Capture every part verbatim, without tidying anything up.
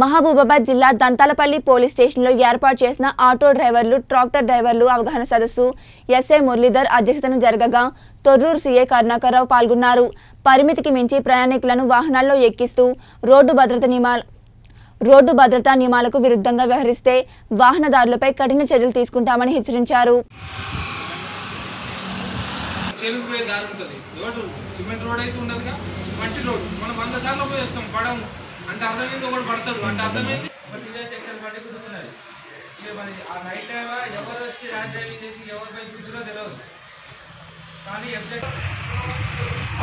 మహబూబాబాద్ జిల్లా దంతాలపల్లి పోలీస్ స్టేషన్లో ఏర్పాటు చేసిన ఆటో డ్రైవర్లు ట్రాక్టర్ డ్రైవర్లు అవగాహన సదస్సు ఎస్ఏ మురళీధర్ అధ్యక్షతన జరగగా తొర్రుర్ సీఏ కరుణాకర్ పాల్గొన్నారు। పరిమితికి మించి ప్రయాణికులను వాహనాల్లో ఎక్కిస్తూ రోడ్డు భద్రత నియమాల రోడ్డు భద్రతా నియమాలకు విరుద్ధంగా వ్యవహరిస్తే వాహనదారులపై కఠిన చర్యలు తీసుకుంటామని హెచ్చరించారు। अंत अर्थम पड़ता अर्थम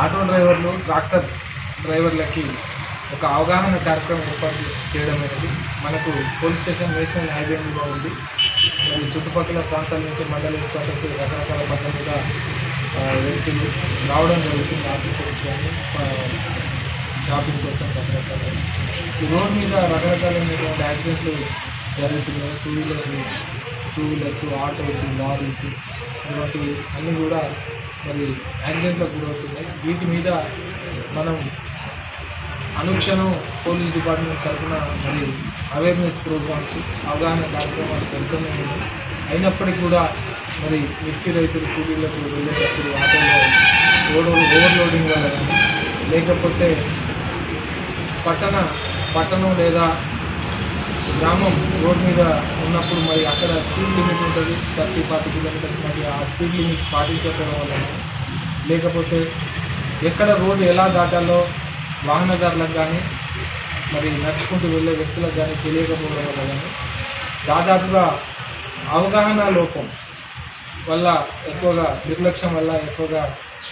आटो ड्रैवर ट्राक्टर ड्रैवर की अवगाहन कार्यक्रम एर्पट्टी मन को पुलिस स्टेशन नेशनल हाईवे में चुटपा प्रांत मंडल रकरकाल पद्धति आफीसर्स షాపింగ్ కోసం రకరకాల రోడ్ మీద రకరకాలైనటువంటి యాక్సిడెంట్లు జరుగుతున్నాయి। టూ వీలర్లు టూ వీలర్స్ ఆటోస్ లారీస్ ఇలాంటి అన్నీ కూడా మరి యాక్సిడెంట్లకు గురవుతున్నాయి। వీటి మీద మనం అనుక్షణం పోలీస్ డిపార్ట్మెంట్ తరఫున మరి అవేర్నెస్ ప్రోగ్రామ్స్ అవగాహన కార్యక్రమాలు పెడుతూనే ఉన్నాయి। అయినప్పటికీ కూడా మరి మిర్చి రైతులు కూలీలకు వెళ్ళేటప్పుడు ఆటోలో రోడ్ ఓవర్లోడింగ్ వల్ల కానీ లేకపోతే పట్టణ పట్టణం లేదా గ్రామం రోడ్ మీద ఉన్నప్పుడు మరి అక్కడ స్పీడ్ లిమిట్ ఉంటుంది థర్టీ ఫార్టీ కిలోమీటర్స్ మరి ఆ స్పీడ్ లిమిట్ పాటించడం వల్ల లేకపోతే ఎక్కడ రోడ్డు ఎలా దాటాలో వాహనదారులకు కానీ మరి నడుచుకుంటూ వెళ్ళే వ్యక్తులకు కానీ తెలియకపోవడం వల్ల కానీ దాదాపుగా అవగాహన లోపం వల్ల ఎక్కువగా నిర్లక్ష్యం వల్ల ఎక్కువగా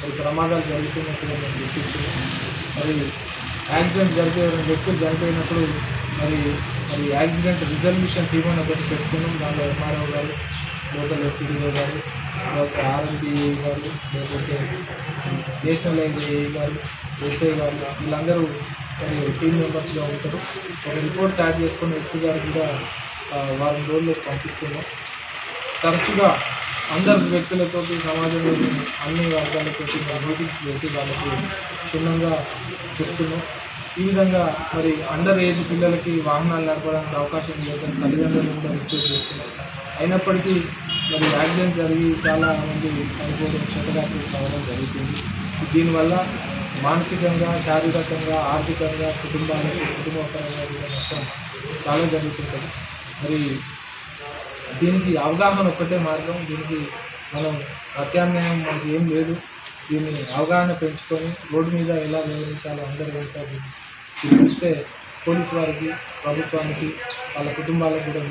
మరి ప్రమాదాలు జరుగుతున్నట్టుగా నేను గుర్తిస్తున్నాను। మరి యాక్సిడెంట్ జరిగే వ్యక్తులు చనిపోయినప్పుడు మరి మరి యాక్సిడెంట్ రిజల్యూషన్ టీమ్ అని ఒకటి పెట్టుకున్నాం। దాంట్లో ఎంఆర్ఓ గారు లోకల్ ఎఫ్టీడీఓ గారు తర్వాత ఆర్ఎండిఏ గారు లేకపోతే నేషనల్ హైవే గారు ఎస్ఐ గారు వీళ్ళందరూ మరి టీం మెంబర్స్గా ఉంటారు। ఒక రిపోర్ట్ తయారు చేసుకుని ఎస్పీ గారు కూడా వారం రోజుల్లో పంపిస్తున్నాం। తరచుగా अंदर व्यक्तों तो समाज में अन्नी वर्ग मीटिंग्स बैठी वाली क्षुण्ण चुप्तना विधा मरी अंडर एज पिल की वाहना नड़पा अवकाश लेकिन तलद्लू रिक्वेस्ट अनेपड़ी मैं ऐक्सीडेंट जी चाला मंदिर चलने क्षतगात्र जरूर दीन वल मानसिक शारीरक आर्थिक कुटा कुटपर नष्ट चाल जो मरी దీనికి అవగాహన ఒకటే మార్గం। దీనికి మనం ప్రత్యామ్నాయం మనకి ఏం లేదు। దీన్ని అవగాహన పెంచుకొని రోడ్డు మీద ఎలా వ్యవహరించాలో అందరూ ఉంటారు। ఇది చూస్తే పోలీసు వారికి ప్రభుత్వానికి వాళ్ళ కుటుంబాలకు కూడా